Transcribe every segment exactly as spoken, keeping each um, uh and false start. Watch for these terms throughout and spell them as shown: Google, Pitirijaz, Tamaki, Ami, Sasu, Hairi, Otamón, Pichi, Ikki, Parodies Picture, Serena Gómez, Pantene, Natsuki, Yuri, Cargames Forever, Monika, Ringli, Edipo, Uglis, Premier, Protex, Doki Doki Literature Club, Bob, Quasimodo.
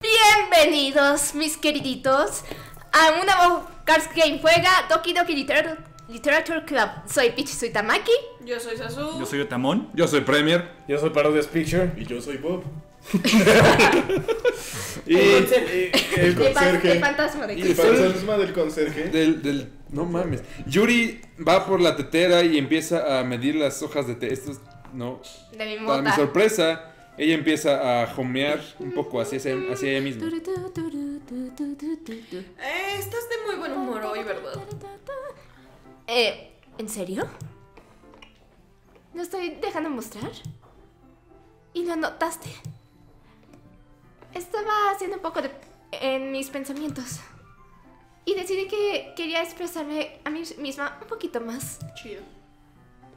Bienvenidos, mis queriditos, a un nuevo Cargames Juega Doki Doki Liter Literature Club. Soy Pichi, soy Tamaki. Yo soy Sasu. Yo soy Otamón. Yo soy Premier. Yo soy Parodies Picture. Y yo soy Bob. Y, y, y el conserje. El fantasma del conserje. El fantasma del conserje. Del, del, no mames. Yuri va por la tetera y empieza a medir las hojas de té. Esto es, no. De mi mota. Para mi sorpresa, ella empieza a homear un poco hacia, hacia ella misma. Eh, estás de muy buen humor hoy, ¿verdad? Eh, ¿en serio? ¿No estoy dejando mostrar? ¿Y lo notaste? Estaba haciendo un poco de... en mis pensamientos. Y decidí que quería expresarme a mí misma un poquito más. Chido.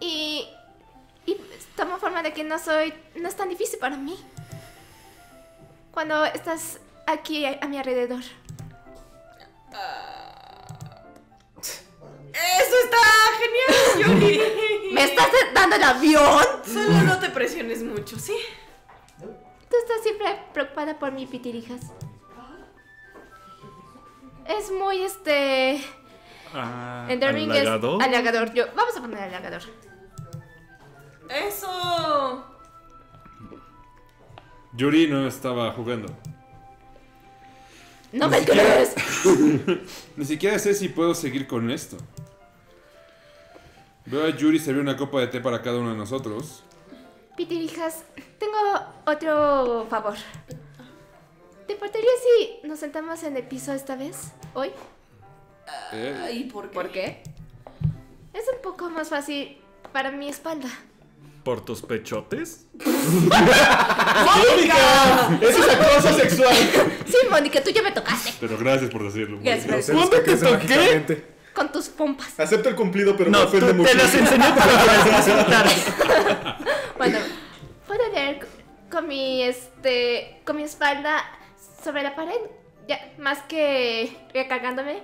Y... y tomo forma de que no soy... no es tan difícil para mí. Cuando estás aquí a, a mi alrededor. Uh, ¡Eso está genial, Yuri! ¿Me estás dando el avión? Solo no te presiones mucho, ¿sí? Tú estás siempre preocupada por mi pitirijas. Es muy este... Ah, ¿halagador? Es halagador. Yo, vamos a poner halagador. ¡Eso! Yuri no estaba jugando. ¡No me crees! Ni siquiera sé si puedo seguir con esto. Veo a Yuri servir una copa de té para cada uno de nosotros. Pitirijas, tengo otro favor. ¿Te importaría si nos sentamos en el piso esta vez? ¿Hoy? Eh. ¿Y por qué? por qué? Es un poco más fácil para mi espalda. ¿Por tus pechotes? ¡Mónica! ¡Eso es acoso sexual! Sí, Mónica, tú ya me tocaste. Pero gracias por decirlo. Gracias. ¿Cuándo te toqué? Con tus pompas. Acepto el cumplido, pero no, me ofende mucho. No, te las enseñé para que las insultaras. Bueno, puedo ver con mi, este, con mi espalda sobre la pared, ya, más que recargándome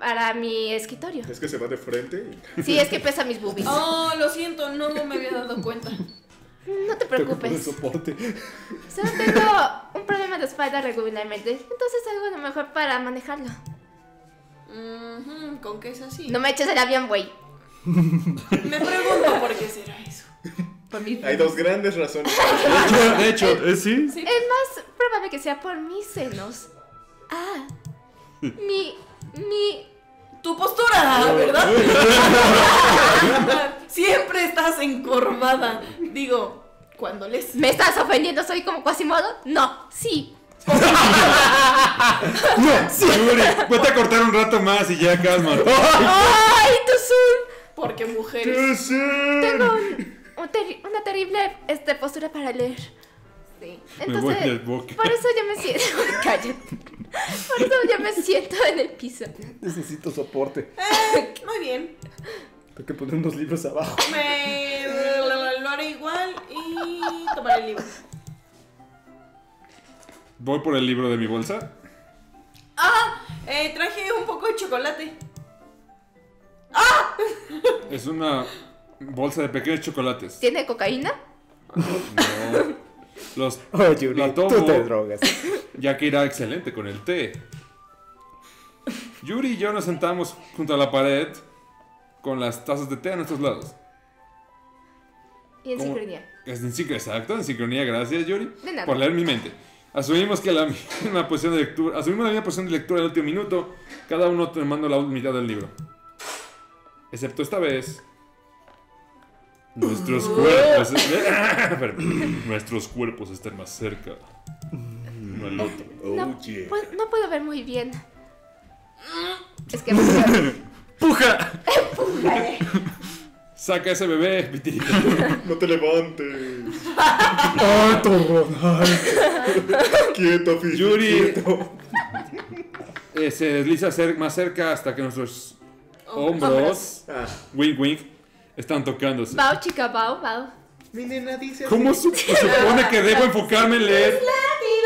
para mi escritorio. Es que se va de frente. Y... sí, es que pesa mis boobies. Oh, lo siento, no me había dado cuenta. No te preocupes. Soporte. Solo tengo un problema de espalda regularmente, entonces algo mejor para manejarlo. Mm-hmm, ¿con qué es así? No me eches el avión, güey. Me pregunto por qué será eso. Hay dos grandes razones. De hecho, de hecho ¿eh, sí? ¿sí? Es más probable que sea por mis senos. Ah, mi, mi, tu postura, ¿verdad? Siempre estás encorvada. Digo, cuando les... ¿me estás ofendiendo? ¿Soy como Quasimodo? No, sí. No, sí. Yuri, vete a cortar un rato más y ya calma. Ay, tu sur. Porque mujeres. Tengo un... Terri una terrible este, postura para leer. Sí. Entonces, por eso yo me siento... Cállate. Por eso yo me siento en el piso. Necesito soporte. Eh, muy bien. Tengo que poner unos libros abajo. Me lo haré igual y tomaré el libro. Voy por el libro de mi bolsa. Ah, eh, traje un poco de chocolate. ¡Ah! Es una... bolsa de pequeños chocolates. ¿Tiene cocaína? No. Los... oh, Yuri, la tomo, tú te drogas. Ya que irá excelente con el té. Yuri y yo nos sentamos junto a la pared con las tazas de té a nuestros lados. Y en ¿Cómo? sincronía. Es en sincronía, exacto, en sincronía. Gracias, Yuri, de nada. Por leer mi mente. Asumimos que la misma posición de lectura, asumimos la misma posición de lectura del último minuto, cada uno tomando la mitad del libro. Excepto esta vez. Nuestros cuerpos Nuestros cuerpos están más cerca uno al otro. No, oh, yeah. pues, no puedo ver muy bien. Es que ¡puja! ¡Empújale! Saca ese bebé, Pitito. No te levantes. ¡Alto! Quieto, Pitito. Yuri eh, se desliza más cerca hasta que nuestros hombros, ah. wink wink, están tocándose. Bao, chica, bao, bao. Mi nena dice... ¿cómo sup supone que debo enfocarme en leer?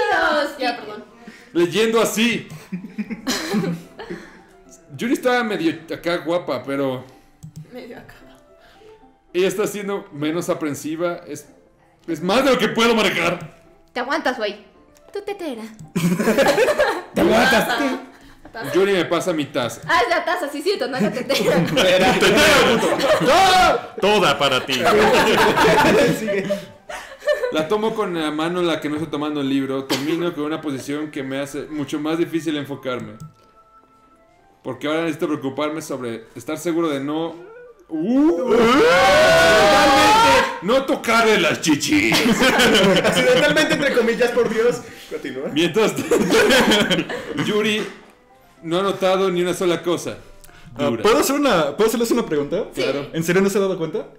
¡Latidos! Ya, perdón. Leyendo así. Yuri estaba medio acá guapa, pero... medio acá. Ella está siendo menos aprensiva. Es, es más de lo que puedo manejar. Te aguantas, güey. Tú tetera. Te aguantas. Yuri me pasa mi taza. Ah, es la taza, sí, cierto, no es la tetera. Tetera, puto. Toda para ti. La tomo con la mano en la que no estoy tomando el libro. Termino con una posición que me hace mucho más difícil enfocarme. Porque ahora necesito preocuparme sobre estar seguro de no... Uh, totalmente. No tocarle las chichis. Accidentalmente, entre comillas, por Dios. Continúa. Mientras Yuri no ha notado ni una sola cosa. Ah, ¿Puedo hacer una, ¿puedo hacerles una pregunta? Sí. Claro. ¿En serio no se ha dado cuenta? ¿Lo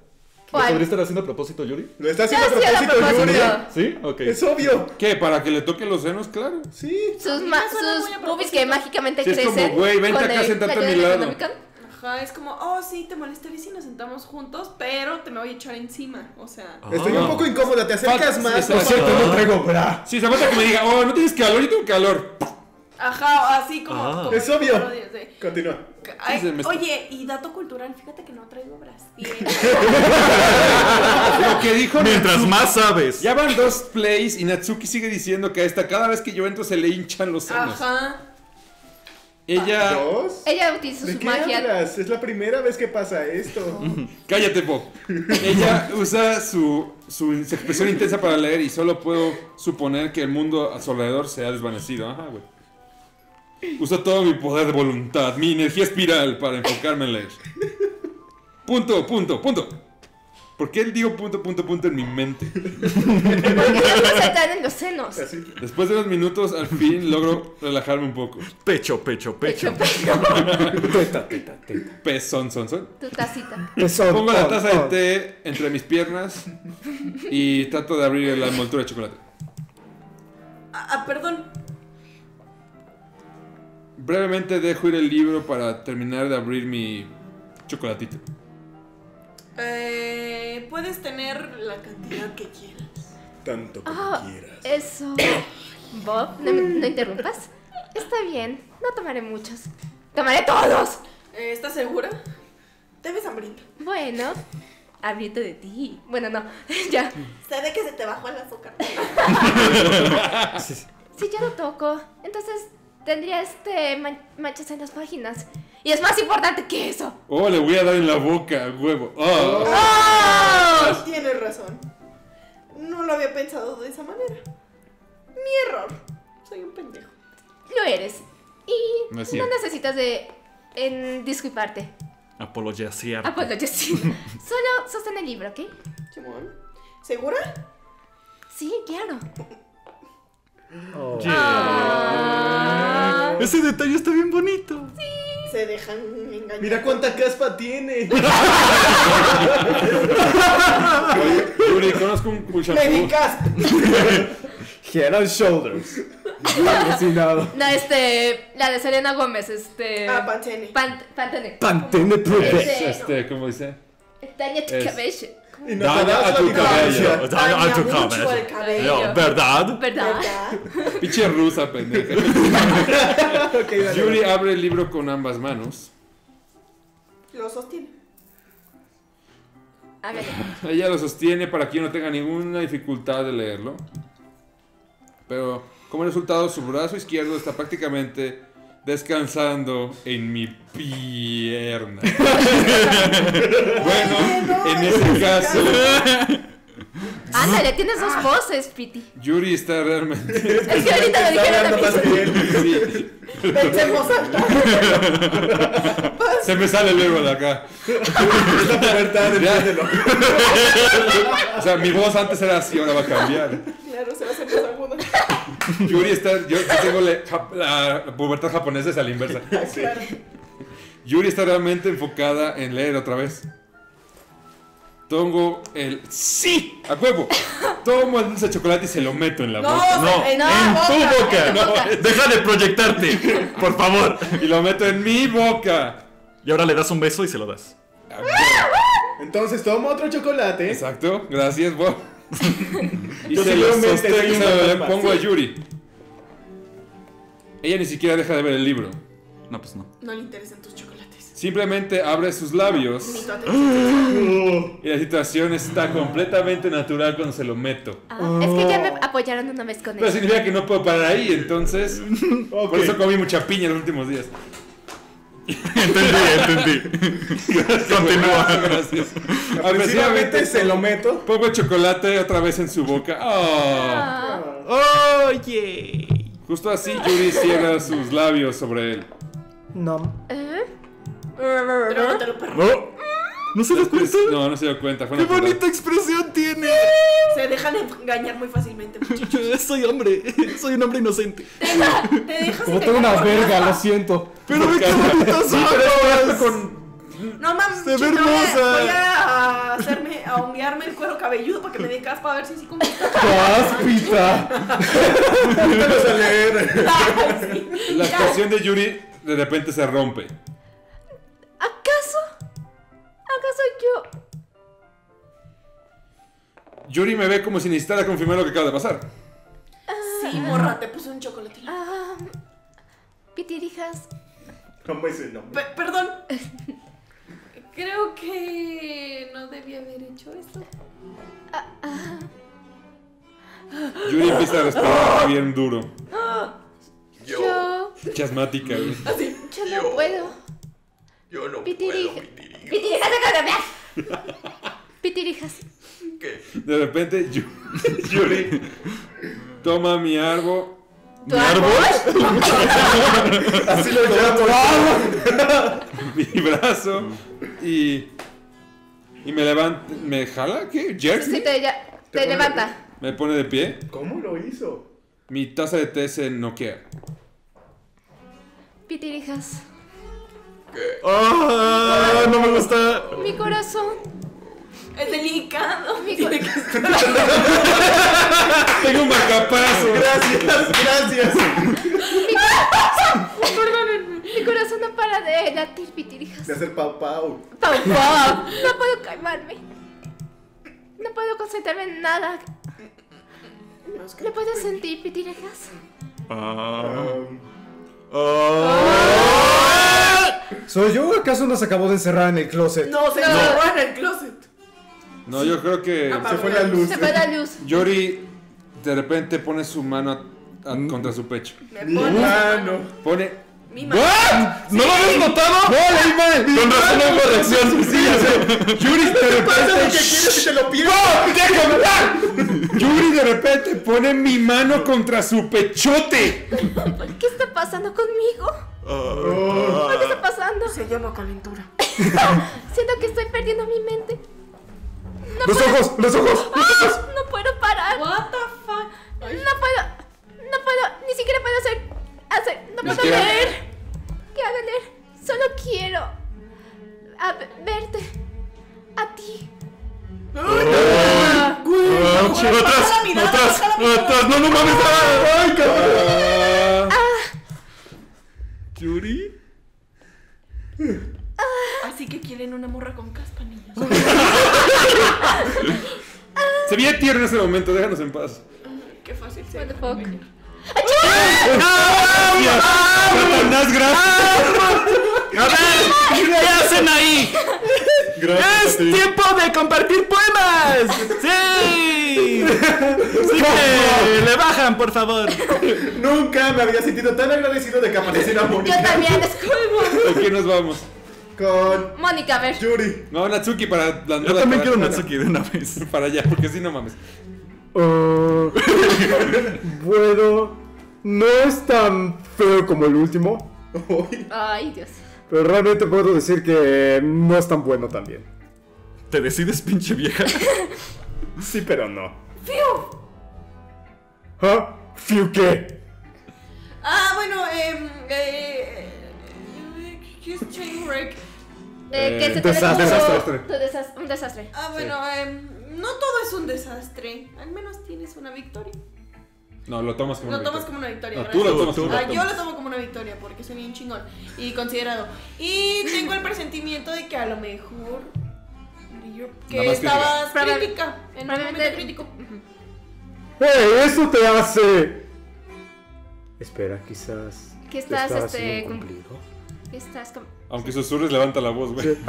podría estar haciendo a propósito, Yuri? ¿Lo está haciendo a propósito, propósito, Yuri? ¿Sí? Ok. Es obvio. ¿Qué? ¿Para que le toquen los senos? Claro. Sí. Sus, ma sus boobies que mágicamente sí, crecen. Es como, güey, vente acá, sentarte a mi lado. Ajá, es como, oh, sí, te molestaré si nos sentamos juntos, pero te me voy a echar encima, o sea... Ah, estoy un poco incómoda, te acercas pat, más. Por cierto, no traigo bra. Sí, se falta que me diga, oh, no tienes calor, yo tengo calor. Ajá, así como... Ah, como es obvio. Parodias, ¿eh? Continúa. Ay, sí, oye, y dato cultural, fíjate que no traigo obras. Lo que dijo mientras Natsuki, más sabes. Ya van dos plays y Natsuki sigue diciendo que hasta cada vez que yo entro se le hinchan los senos. Ajá. Ella... ¿Dos? Ella utilizó su magia. Hablas? Es la primera vez que pasa esto. Cállate, Bob. Ella usa su, su expresión intensa para leer y solo puedo suponer que el mundo a su alrededor se ha desvanecido. Ajá, güey. Uso todo mi poder de voluntad, mi energía espiral para enfocarme en leer. Punto, punto, punto. ¿Por qué digo punto, punto, punto en mi mente? Porque no se están en los senos. Después de unos minutos, al fin logro relajarme un poco. Pecho, pecho, pecho. Pecho, pecho. Teta, teta, teta. Pezón, son, son. Tu tacita. Pezón. Pongo la taza de té entre mis piernas y trato de abrir la envoltura de chocolate. Ah, perdón. Brevemente dejo ir el libro para terminar de abrir mi chocolatito. Eh, puedes tener la cantidad que quieras. Tanto como oh, quieras. Eso. Bob, no, no interrumpas. Está bien, no tomaré muchos. ¡Tomaré todos! Eh, ¿Estás segura? Te ves hambrienta. Bueno, hambriento de ti. Bueno, no, ya. Se ve que se te bajó el azúcar. Si yo no toco, entonces... Tendría este man manchas en las páginas. Y es más importante que eso. Oh, le voy a dar en la boca, huevo. Oh. Oh. Oh. Oh. Tienes razón. No lo había pensado de esa manera. Mi error. Soy un pendejo. Lo eres. Y no, no necesitas de en disculparte. Apología cierta. Apología cierta. Solo sostén el libro, ¿ok? Simón. ¿Segura? Sí, claro. Oh. Yeah. Oh. Ese detalle está bien bonito. Sí. Se dejan engañar. Mira cuánta caspa tiene. Yuri, conozco un cuchapú. Head and Shoulders. No, este, la de Serena Gómez, este. Ah, Pantene. Pan, Pantene. Pantene Protex. Es, este, ¿cómo dice? Daña tu cabello. Y no daña a tu cabello. Daña a tu cabello. cabello. No, ¿verdad? ¿Verdad? ¿Verdad? Pichi rusa, pendeja. Okay, vale. Yuri abre el libro con ambas manos. Lo sostiene. A ver. Ella lo sostiene para que yo no tenga ninguna dificultad de leerlo. Pero como resultado, su brazo izquierdo está prácticamente descansando en mi pierna. Bueno, en ese caso. Ándale, tienes dos voces, Piti. Yuri está realmente. Es que ahorita lo dijeron a mí. Se me sale el héroe de acá. Es la pubertad de loco. O sea, mi voz antes era así, ahora va a cambiar. Claro, se va a hacer más aguda. Yuri está, yo tengo la, la, la pubertad japonesa es a la inversa. Sí. Yuri está realmente enfocada en leer otra vez. Tomo el... ¡Sí! ¡A huevo! Tomo el dulce de chocolate y se lo meto en la no, boca. No, en, no, en boca, tu boca. En boca. No, deja de proyectarte, por favor. Y lo meto en mi boca. Y ahora le das un beso y se lo das. Entonces tomo otro chocolate. Exacto, gracias, Bob. Y yo se lo sostengo y se lo pongo a Yuri. Ella ni siquiera deja de ver el libro. No, pues no. No le interesan tus chocolates. Simplemente abre sus labios y la situación está completamente natural cuando se lo meto. Ah, es que ya me apoyaron una vez con eso. Pero significa que no puedo parar ahí, entonces... Okay. Por eso comí mucha piña en los últimos días. Entendí, entendí. Continúa. Gracias. Agresivamente se lo meto. Pongo chocolate otra vez en su boca. ¡Oh! ¡Oh, yeah! Justo así, Yuri cierra sus labios sobre él. No. ¿Eh? Trógatelo, perro. Oh. ¿No se dio cuenta? No, no se dio cuenta. Fue ¡qué natural. Bonita expresión tiene! Se dejan engañar muy fácilmente, muchachos. Soy hombre, soy un hombre inocente. Te, te dejas como tengo una verga, lo siento. Pero me quedo bonitas horas con... No mames, se ve hermosa. Voy a hacerme, a honguearme el cuero cabelludo para que me dé caspa, a ver si así como está. ¡Cáspita! Pónganos a leer. La expresión de Yuri de repente se rompe. ¿Acaso? ¿Acaso yo? Yuri me ve como si necesitara confirmar lo que acaba de pasar. Uh, sí, morra, uh, te puse un chocolate. Uh, Pitirijas. ¿Cómo es el nombre? Pe perdón. Creo que no debí haber hecho esto. Uh, uh. Yuri empieza a respirar bien duro. Uh, yo. Chasmática. Así. Yo no yo. puedo. Yo no Pitirija. puedo, Pitirijas. Pitirijas, déjame hablar. Pitirijas. ¿Qué? De repente, Yuri toma mi árbol. ¿Tu ¿Mi árbol? árbol? Así lo llamo. Mi brazo. Y. Y me levanta. ¿Me jala? ¿Qué? ¿Jerk? Sí, te, ya, te, te levanta. ¿Me pone de pie? ¿Cómo lo hizo? Mi taza de té se noquea. Pitirijas. ¿Qué? Oh, no me gusta. Mi corazón es delicado. Mi cor Tengo un macapazo. Gracias, gracias. Mi corazón, mi corazón no para de latir, Pitirijas. De hacer pau pau. Pau pau. No puedo calmarme. No puedo concentrarme en nada. ¿Lo puedes sentir, Pitirijas? Um, oh. Oh. ¿Soy yo o acaso nos acabó de encerrar en el closet? No, se encerró no. en el closet. No, yo creo que... Apagó. Se fue la luz. Se fue la luz. Yuri de repente pone su mano a, a, contra su pecho. Me pone... Mi mano. Pone... Mi mano. ¿What? ¿No sí. lo habías notado? No, mi, mi Con razón no corrección. Sí, sí, sí. Yuri de repente... Pasa lo que quieres que te lo pierdas. ¡No! ¡Déjame hablar! Yuri de repente pone mi mano contra su pechote. ¿Qué está pasando conmigo? Oh. ¿Qué está pasando? Se llama calentura. Siento que estoy perdiendo mi mente. No los puedo... ojos, los ojos. ¡Ah! No puedo parar. What the fuck? No puedo, no puedo, ni siquiera puedo hacer, hacer, no puedo siquiera? leer. ¿Qué hago leer? Solo quiero a verte, a ti. Oh. Ah. Ah, no, chico, atrás, mirada, atrás, atrás, no, no mames. Ah. Ay, cabrón. Ah. ¿Yuri? Así que quieren una morra con caspa, niños. Se veía tierno en ese momento, déjanos en paz. Qué fácil se ve. What the fuck? ¡Satanás, gracias! A ver, ¿qué hacen ahí? ¡Es tiempo de compartir poemas! ¡Sí! ¡Sí que le bajan, por favor! Nunca me había sentido tan agradecido de que apareciera Mónica. Yo también, disculpo. ¿Con quién nos vamos? Con... Mónica, a ver. Yuri. No, Natsuki para... La, Yo también para, quiero para, Natsuki de una vez. Para allá, porque si no mames. Uh, bueno, no es tan feo como el último. Ay, Dios. Pero realmente puedo decir que no es tan bueno también. ¿Te decides, pinche vieja? Sí, pero no. ¡Fiu! ¿Ah? ¿Fiu qué? Ah, bueno, eh... eh ¿qué es Chain Break? Eh, que eh, se te desastre, desastre. Desas un desastre. Ah, bueno, sí. eh, no todo es un desastre. Al menos tienes una victoria. No, lo tomas como, lo una, tomas victoria. como una victoria. No, tú lo tomas, tú lo ah, tomas. Yo lo tomo como una victoria porque soy bien chingón y considerado. Y tengo el presentimiento de que a lo mejor que estabas crítica, crítica en un momento crítico. ¡Eh! ¡Eso te hace! Espera, quizás. ¿Qué estás, estás este, cumplido? ¿Qué estás? Aunque susurres, levanta la voz, güey. Sí.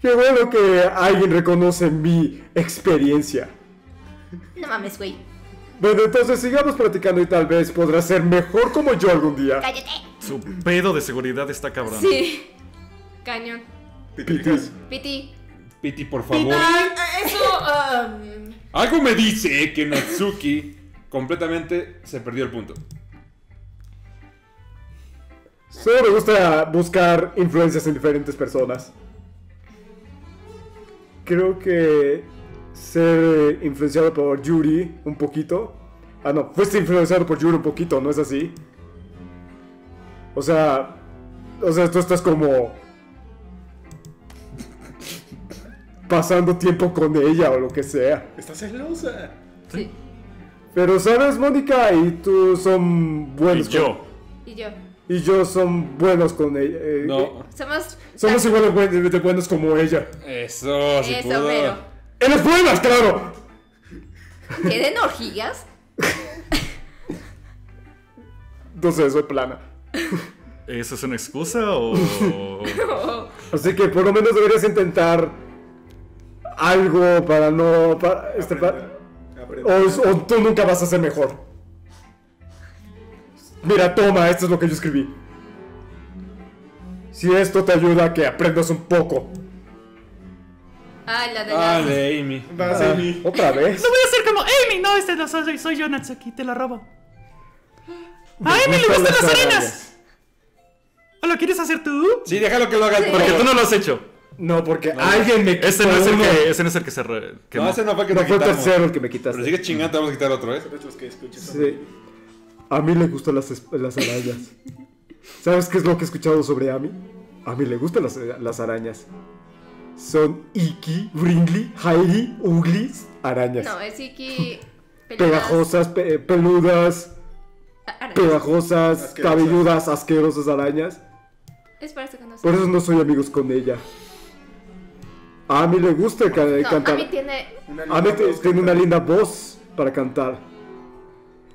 Qué bueno que alguien reconoce mi experiencia. No mames, güey. Bueno, entonces sigamos platicando y tal vez podrás ser mejor como yo algún día. ¡Cállate! Su pedo de seguridad está cabrón. Sí. Cañón. Piti. Piti. Piti, por favor. Ah, eso... Um... Algo me dice que Natsuki completamente se perdió el punto. Solo me gusta buscar influencias en diferentes personas. Creo que ser influenciado por Yuri un poquito. Ah, no, fuiste influenciado por Yuri un poquito, ¿no es así? O sea, o sea, tú estás como pasando tiempo con ella o lo que sea. Estás celosa. Sí. Pero sabes, Mónica y tú son buenos. Y yo. Con... Y yo. Y yo son buenos con ella. Eh, no. Somos... Somos igual de buenos como ella. Eso, sí. Eso, pudo. Pero... ¡En las buenas, claro! ¿Tienen orgías? No sé, soy plana. ¿Eso es una excusa o...? No. Así que por lo menos deberías intentar algo para no... Para, este, para, o, o tú nunca vas a ser mejor. Mira, toma, esto es lo que yo escribí. Si esto te ayuda a que aprendas un poco. Ah, la de la... Ah, de Amy. Vas, ah, Amy. ¿Otra vez? No voy a ser como Amy. No, este no soy, soy yo, Natsuki, te la robo. Me a Amy le gustan las arenas. ¿O lo quieres hacer tú? Sí, déjalo que lo hagas. Sí. Porque tú no lo has hecho. No, porque no, alguien me quitó. Ese no es el que, ese no es el que se re, que no, no, ese no fue el que no me fue tercero el que me quitaste. Pero sigues chingando, te vamos a quitar otro, ¿eh? Sí. A mí le gustan las, las arañas. ¿Sabes qué es lo que he escuchado sobre Ami? A mí le gustan las, las arañas. Son Ikki, Ringli, Hairi, Uglis, arañas. No, es Ikki... Pegajosas, pe peludas, arañas. Pegajosas, asquerosas, cabelludas, asquerosas arañas. Es para eso que no soy. Por eso no soy amigos con ella. A mí le gusta no, cantar. A mí tiene, a mí tiene una linda voz para cantar.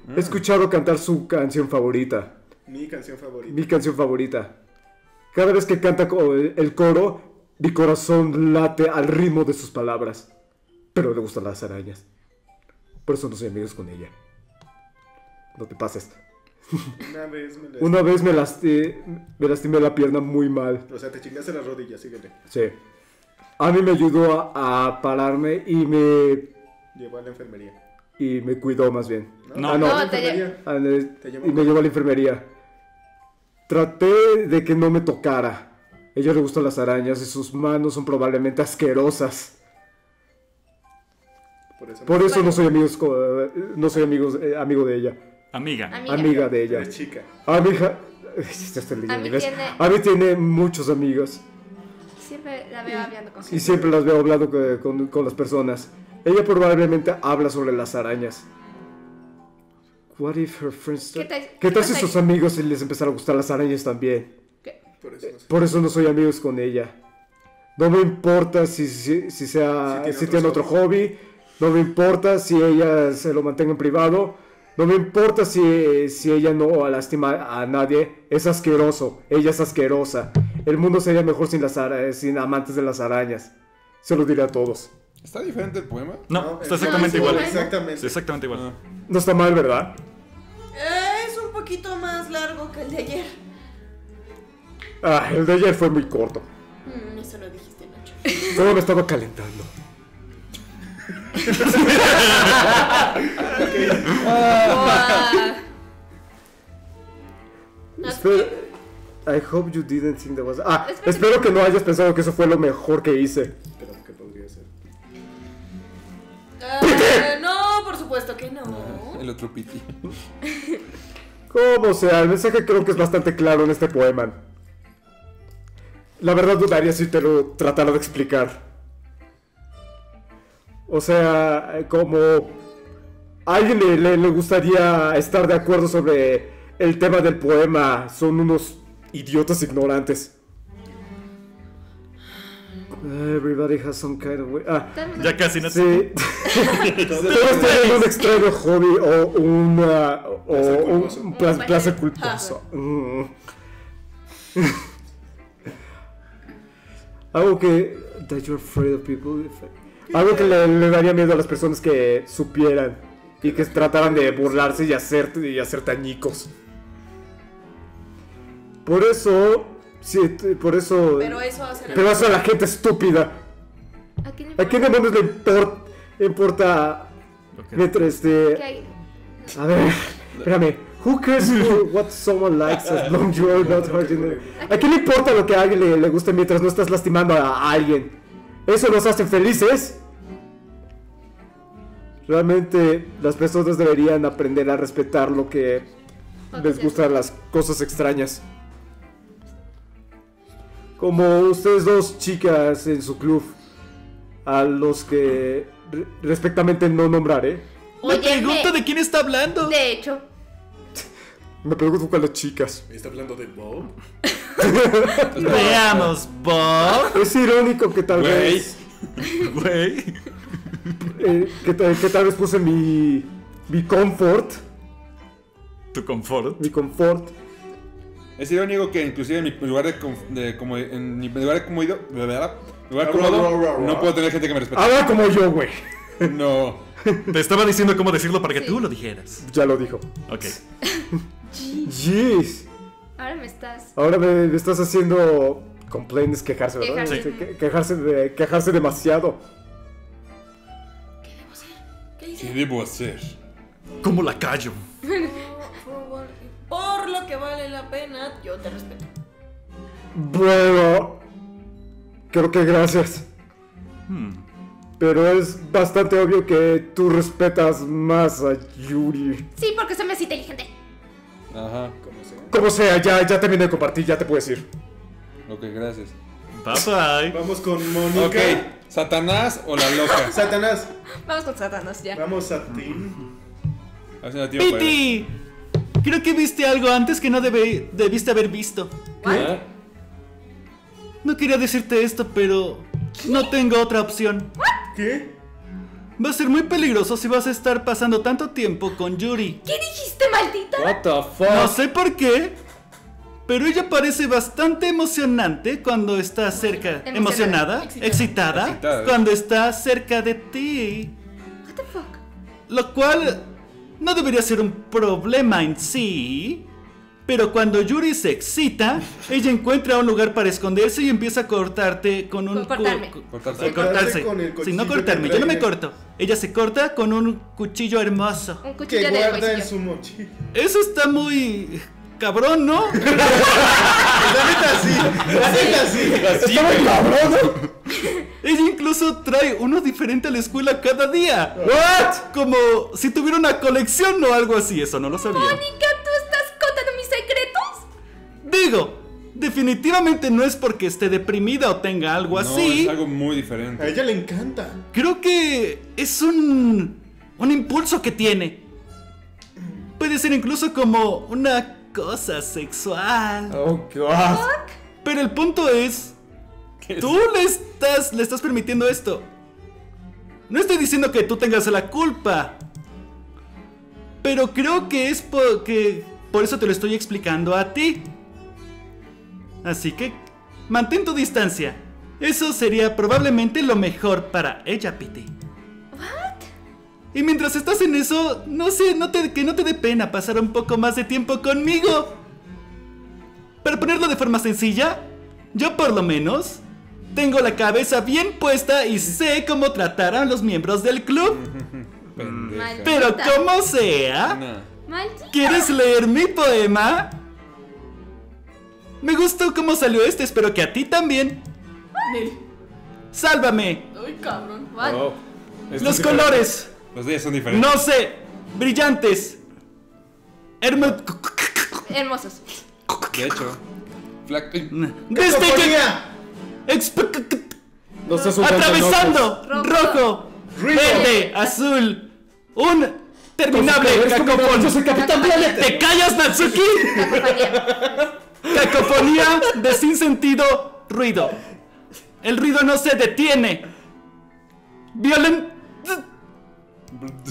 Mm. He escuchado cantar su canción favorita. Mi canción favorita. Mi canción favorita. Cada vez que canta el coro, mi corazón late al ritmo de sus palabras. Pero le gustan las arañas. Por eso no soy amigos con ella. No te pases. Una vez me, Una vez me, lastimé, me lastimé la pierna muy mal. O sea, te chingaste las rodillas, síguete. Sí. A mí me ayudó a, a pararme y me... Llevó a la enfermería. Y me cuidó más bien. No, ah, no. no te llevo. Y me llevó a la enfermería. Traté de que no me tocara. A ella le gustan las arañas y sus manos son probablemente asquerosas. Por eso no, Por eso bueno. no soy, amigos, no soy amigos, eh, amigo de ella. Amiga. Amiga, Amiga de ella. Chica. Amiga. A mí tiene... A mí tiene muchos amigos. Siempre la veo hablando con gente. Y siempre las veo hablando con, con, con las personas. Ella probablemente habla sobre las arañas. What if her friends... ¿Qué tal, ¿Qué tal si sus amigos les empezaron a gustar las arañas también? Por eso, no soy... Por eso no soy amigos con ella. No me importa si, si, si, sea, si tiene, si otro, tiene otro hobby. No me importa si ella se lo mantenga en privado. No me importa si, si ella no lastima a nadie. Es asqueroso. Ella es asquerosa. El mundo sería mejor sin, las ara... sin amantes de las arañas. Se lo diré a todos. ¿Está diferente el poema? No, no está exactamente no, igual. Exactamente. Sí, exactamente igual. No. No está mal, ¿verdad? Eh, es un poquito más largo que el de ayer. Ah, el de ayer fue muy corto. Mm, eso lo dijiste, Nacho. Solo me estaba calentando. Okay. Ah. Wow. Espero, I hope you didn't think that was... Ah, espero, espero que no hayas pensado que eso fue lo mejor que hice. Uh, no, por supuesto que no. Ah, el otro piti. Como sea, el mensaje creo que es bastante claro en este poema. La verdad dudaría si te lo tratara de explicar. O sea, como a alguien le, le, le gustaría estar de acuerdo sobre el tema del poema. Son unos idiotas ignorantes. Everybody has some kind of way. Ah, ya casi no. Sí. Todos tienen un extraño hobby o una o un placer culposo. Mm. Algo que... That you're afraid of people. Algo que le, le daría miedo a las personas que supieran y que trataran de burlarse y hacer, y hacer tañicos. Por eso... Sí, por eso... Pero eso hace la, pero eso a la gente estúpida. ¿A quién le, ¿A quién le menos le import, importa? Okay. Mientras, este... Okay. A ver, no. espérame. Who cares what someone likes as long as you're not hurting them? ¿A quién le importa lo que a alguien le, le guste mientras no estás lastimando a alguien? ¿Eso nos hace felices? Realmente las personas deberían aprender a respetar lo que les gustan, las cosas extrañas. Como ustedes dos chicas en su club, a los que re respectivamente no nombraré. Oye, me pregunto de quién está hablando. De hecho, me pregunto con las chicas. ¿Está hablando de Bob? Veamos, Bob. Es irónico que tal Wey. vez. Güey. eh, que, que tal vez puse mi. Mi confort. ¿Tu confort? Mi confort. Es irónico que inclusive en mi lugar de, de como en mi lugar de comodo, ¿verdad? Lugar cómodo, no puedo tener gente que me respete. Habla como yo, güey. No. Te estaba diciendo cómo decirlo para que sí. tú lo dijeras. Ya lo dijo. Ok. Jeez. Ahora me estás. Ahora me, me estás haciendo complaints, quejarse, ¿verdad? Quejarse, sí. que, quejarse, de, quejarse demasiado. ¿Qué debo hacer? ¿Qué hice? ¿Qué debo hacer? ¿Cómo la callo? Por lo que vale la pena, yo te respeto. Bueno, creo que gracias. Hmm. Pero es bastante obvio que tú respetas más a Yuri. Sí, porque se me hace inteligente. Ajá, como sea. Como sea, ya, ya terminé de compartir, ya te puedes ir. Ok, gracias. Bye bye. Vamos con Monika. Ok, ¿Satanás o la loca? Satanás. Vamos con Satanás, ya. Vamos a ti. ¡Piti! Creo que viste algo antes que no debe, debiste haber visto. ¿Qué? No quería decirte esto, pero ¿Qué? no tengo otra opción. ¿Qué? Va a ser muy peligroso si vas a estar pasando tanto tiempo con Yuri. ¿Qué dijiste, maldita? What the fuck? No sé por qué, pero ella parece bastante emocionante cuando está cerca. Emocionada, emocionada excitada, excitada, excitada cuando está cerca de ti. What the fuck? Lo cual no debería ser un problema en sí, pero cuando Yuri se excita, ella encuentra un lugar para esconderse y empieza a cortarte con un... Cortarme. Cu cortarse. Eh, cortarse. Con el sí, no cortarme, yo no me corto. Ella se corta con un cuchillo hermoso. Un cuchillo que guarda de en su mochila. Eso está muy... cabrón, ¿no? La neta sí, la neta sí. Está muy cabrón, ¿no? Ella incluso trae uno diferente a la escuela cada día. ¿What? Como si tuviera una colección o algo así, eso no lo sabía. Monika, ¿tú estás contando mis secretos? Digo, definitivamente no es porque esté deprimida o tenga algo no, así. Es algo muy diferente. A ella le encanta. Creo que es un... un impulso que tiene. Puede ser incluso como una... cosa sexual. Oh, God. Pero el punto es, tú le estás, le estás permitiendo esto. No estoy diciendo que tú tengas la culpa, pero creo que es porque por eso te lo estoy explicando a ti. Así que mantén tu distancia. Eso sería probablemente lo mejor para ella, Piti. Y mientras estás en eso, no sé, no te, que no te dé pena pasar un poco más de tiempo conmigo. Para ponerlo de forma sencilla, yo por lo menos tengo la cabeza bien puesta y sé cómo tratar a los miembros del club. Pero como sea, no. ¿Quieres leer mi poema? Me gustó cómo salió este, espero que a ti también. ¿Qué? ¡Sálvame! Ay, cabrón, vale. Oh, los colores. Los días son diferentes. No sé, brillantes, Hermo... hermosos. De hecho, flaco. Destequilla. No atravesando. Rojo, rojo, verde, azul. Un terminable cacofón. Yo soy Capitán Planeta. ¿Te callas, Natsuki? Cacofonía. Cacofonía de sin sentido ruido. El ruido no se detiene. Violento.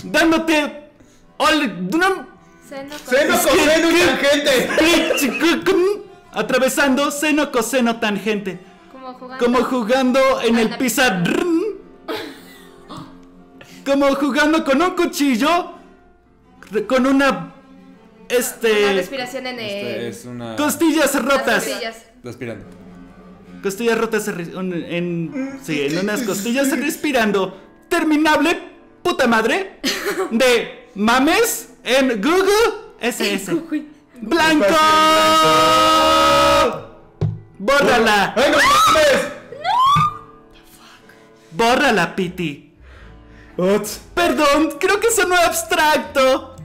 Dándote ol... Seno con seno, seno, seno, seno, seno, seno, seno, atravesando seno, coseno, tangente. Como jugando, como jugando en el pizarrón. Pizarr como jugando con un cuchillo, con una... Este... Una respiración en el... Este es una... Costillas rotas. Costillas. Respirando. Costillas rotas en... en sí, en unas costillas respirando. Terminable, puta madre, de mames en Google S S. ¡Blanco! ¡Bórrala! ¡Ay, no mames! ¡No! ¡Bórrala, Piti! Perdón, creo que sonó abstracto.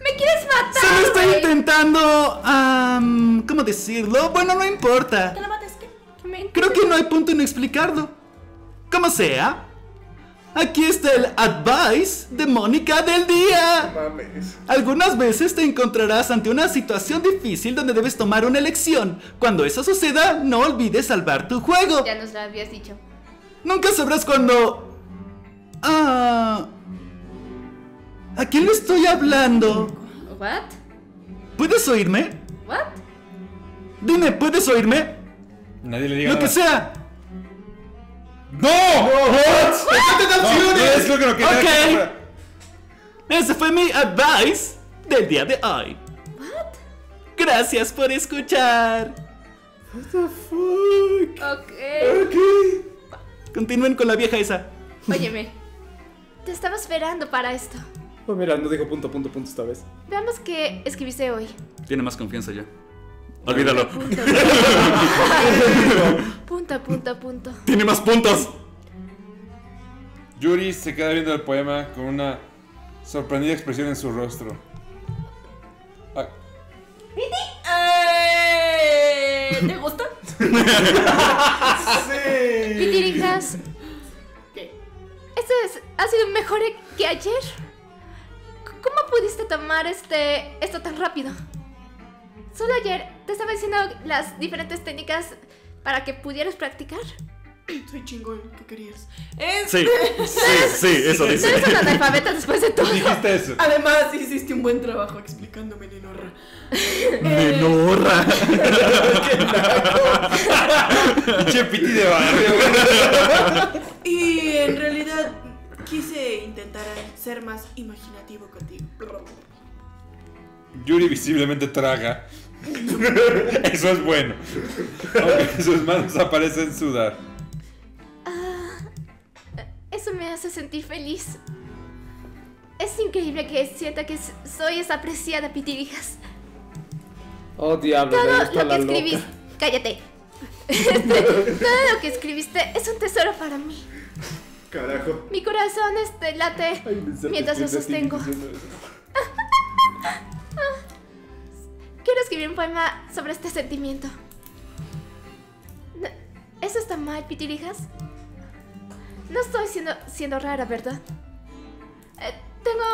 ¡Me quieres matar! Solo estoy wey. intentando... Um, ¿Cómo decirlo? Bueno, no importa. ¿Te la mates? ¿Qué? ¿Qué Creo que no hay punto en explicarlo. Como sea, aquí está el advice de Mónica del día. Mames. Algunas veces te encontrarás ante una situación difícil donde debes tomar una elección. Cuando eso suceda, no olvides salvar tu juego. Ya nos lo habías dicho. Nunca sabrás cuando... Ah... ¿A quién le estoy hablando? ¿What? ¿Puedes oírme? ¿What? Dime, ¿puedes oírme? Nadie le diga ¡Lo nada. que sea! ¡No! ¿What? ¡No! ¡No! ¡No! Ok. Ese fue mi advice del día de hoy. ¿What? Gracias por escuchar. What the fuck? Ok. Ok. Continúen con la vieja esa. Óyeme, te estaba esperando para esto. Oh, mira, no dijo punto, punto, punto esta vez. Veamos qué escribiste hoy. Tiene más confianza ya. Olvídalo. Punto, punto, punto, punto. Tiene más puntos. Yuri se queda viendo el poema con una sorprendida expresión en su rostro. Ay. ¿Piti? ¿Te gusta? Sí. Pitirijas. ¿Qué? Este es, ha sido mejor que ayer. ¿Cómo pudiste tomar este esto tan rápido? Solo ayer te estaba diciendo las diferentes técnicas para que pudieras practicar. Soy chingón, ¿qué querías? Este... Sí, sí, sí, eso dice. No eres un analfabeta después de todo. Dijiste eso. Además, hiciste un buen trabajo explicándome, Nenorra. ¡Nenorra! ¡Qué chepiti de barrio! Y en realidad... quise intentar ser más imaginativo contigo. Yuri visiblemente traga. Eso es bueno. Aunque sus manos aparecen sudar. Uh, eso me hace sentir feliz. Es increíble que sienta que soy esa apreciada pitirijas. Oh, diablo. Todo lo que escribiste... Cállate. Todo lo que escribiste es un tesoro para mí. Carajo. Mi corazón este late mientras lo sostengo. Quiero escribir un poema sobre este sentimiento. ¿Eso está mal, pitirijas? No estoy siendo, siendo rara, ¿verdad? Eh, tengo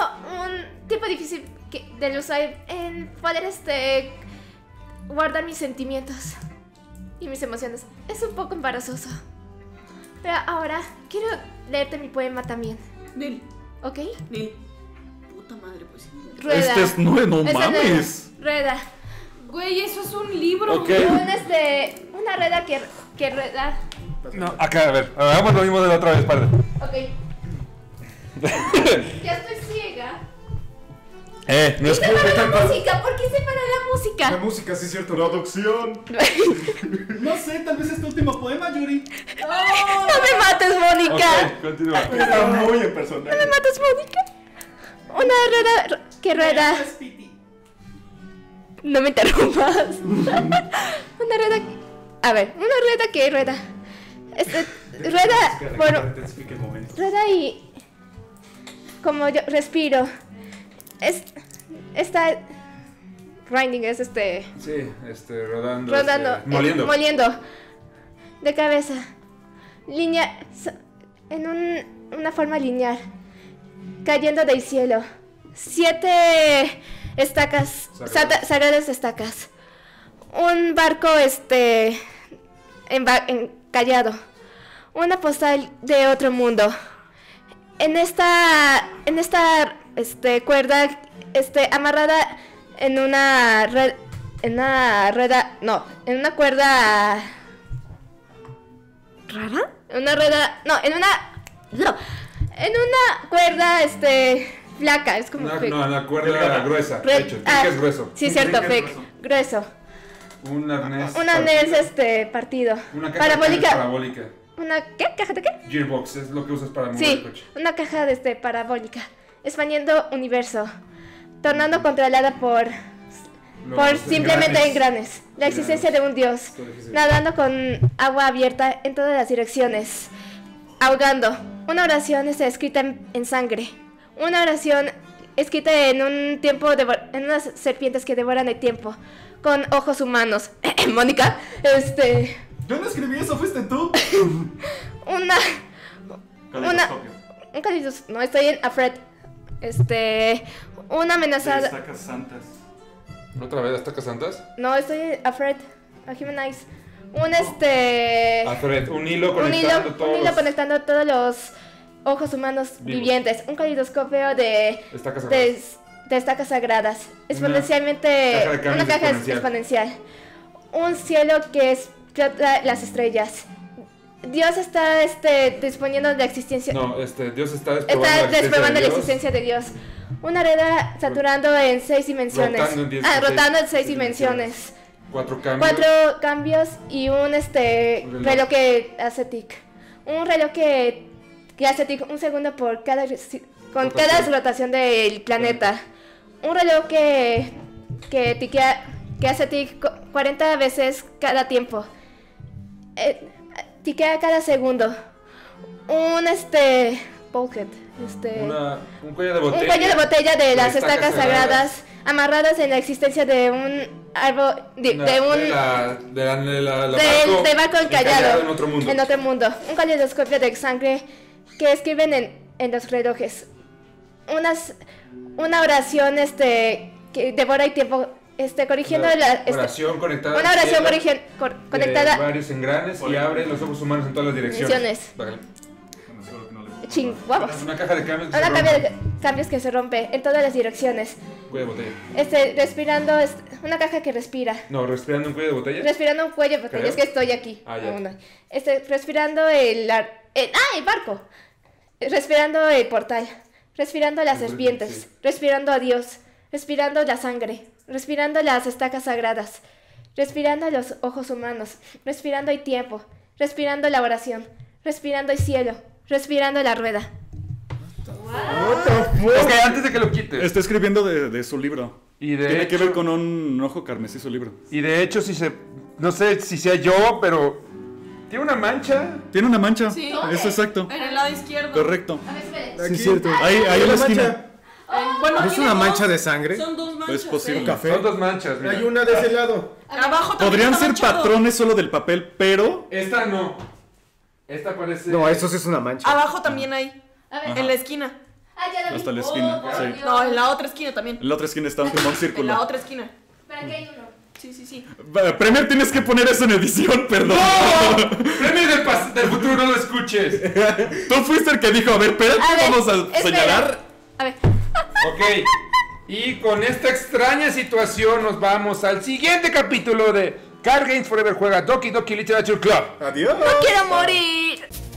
un tiempo difícil que, de usar en poder este, guardar mis sentimientos y mis emociones. Es un poco embarazoso. Pero ahora quiero leerte mi poema también. Nil. ¿Ok? Nil. Puta madre, pues. Rueda. Este es nuevo, no este mames. No, rueda. Güey, eso es un libro. Okay. Un este, una rueda que, que rueda. No, acá, a ver. Hagamos lo mismo de la otra vez, padre. Ok. Ya estoy ciega. Eh, no es para la música, ¿por qué se para la música? La música, sí es cierto, la adopción. No sé, tal vez es tu último poema, Yuri. Oh. No me mates, Mónica. Okay, continúa. Está muy en personal. No me mates, Mónica. Una rueda que rueda. No me interrumpas. Una rueda. A ver, una rueda que rueda. Este, rueda. Bueno. Rueda y. Como yo respiro. Es, esta grinding es este. Sí, este rodando. Rodando, este, moliendo. Eh, moliendo. De cabeza. Línea en un, una forma lineal. Cayendo del cielo. Siete estacas. Sagradas estacas. Un barco este enba, encallado. Una postal de otro mundo. En esta en esta este cuerda este amarrada en una red en una rueda, no, en una cuerda rara, en una rueda, no, en una, no, en una cuerda, este, flaca, es como no, fake. No, en la cuerda gruesa, de hecho, ah, es grueso. Sí, cierto, fake, grueso. grueso. Un arnés. Un arnés, este, partido. Una caja parabólica. parabólica. ¿Una qué? ¿Caja de qué? Gearbox, es lo que usas para mover sí, el coche. Sí, una caja de este, parabólica, expandiendo universo, tornando controlada por, por simplemente engranes. La existencia de un dios, nadando con agua abierta en todas las direcciones, ahogando. Una oración está escrita en, en sangre. Una oración escrita en un tiempo de, en unas serpientes que devoran el tiempo con ojos humanos. Mónica, este. Yo no escribí eso, fuiste tú. una, una, un calidos, no estoy en Afred. Este, una amenazada. Estacas santas. ¿Otra vez estacas santas? No, estoy en Afred. A Human Eyes. Un este. Afred, un hilo conectando un hilo, todos. Un hilo conectando todos los ojos humanos vivos. Vivientes. Un calidoscopio de estacas sagradas. De, de estacas sagradas. Exponencialmente. Una caja, una caja exponencial. exponencial. Un cielo que explota las estrellas. Dios está este, disponiendo de la existencia. No, este, Dios está desprobando, está desprobando la, existencia de la existencia de Dios. Una rueda saturando en seis dimensiones. Rotando en, diez, ah, seis, rotando en seis dimensiones. dimensiones. Cuatro cambios. Cuatro cambios y un este reloj, reloj que hace tic. Un reloj que, que hace tic un segundo por cada con rotación. cada rotación del planeta. Un reloj que que, tiquea, que hace tic cuarenta veces cada tiempo. Eh, tiquea cada segundo. Un este pocket, este Una, un cuello de botella. Un cuello de botella de las estacas sagradas amarradas en la existencia de un árbol de, la, de un de la, de la, de la, la de, barco, de barco encallado en otro mundo, en otro mundo. Un caleidoscopio de sangre que escriben en, en los relojes. Unas una oración este que devora el tiempo, este corrigiendo una, la este, oración conectada una oración corrigen, cor, conectada de varios engranes y abre los ojos humanos en todas las direcciones. Ching, vamos. Una caja de cambios que, una se rompe. Cambio de cambios que se rompe en todas las direcciones. Cuello de botella. Este, respirando, este, una caja que respira. No, respirando un cuello de botella. Respirando un cuello de botella, Creo. es que estoy aquí. Ah, ya. Este, respirando el, el, el... ¡Ah, el barco! Respirando el portal. Respirando las el serpientes. Sí. Respirando a Dios. Respirando la sangre. Respirando las estacas sagradas. Respirando los ojos humanos. Respirando el tiempo. Respirando la oración. Respirando el cielo. Respirando la rueda. Wow. Es que antes de que lo quites. Está escribiendo de, de su libro. Y de Tiene hecho, que ver con un ojo carmesí su libro. Y de hecho, si se. No sé si sea yo, pero. Tiene una mancha. Tiene una mancha. Sí. Okay. Eso exacto. En el lado izquierdo. Correcto. A ver, sí, cierto. Ahí, ahí en la esquina. Oh, bueno, ¿es una mancha dos, de sangre? Son dos manchas. Es posible. ¿Sí? Café. Son dos manchas. Mira. Hay una de ese lado. Abajo Podrían ser manchado. patrones solo del papel, pero. Esta no. Esta parece... No, eso sí es una mancha. Abajo también hay. A ver. En la esquina. Ah, ya la Hasta vi. la esquina. Oh, sí. No, en la otra esquina también. En la otra esquina está como un círculo. En la otra esquina. Pero aquí hay uno. Sí, sí, sí. Premier, tienes que poner eso en edición, perdón. ¡No! Premier del, pas del futuro, no lo escuches. Tú fuiste el que dijo, a ver, espérate, vamos a espera. señalar. A ver. Ok. Y con esta extraña situación nos vamos al siguiente capítulo de Cargames Forever juega Doki Doki Literature Club. Adiós. No quiero morir.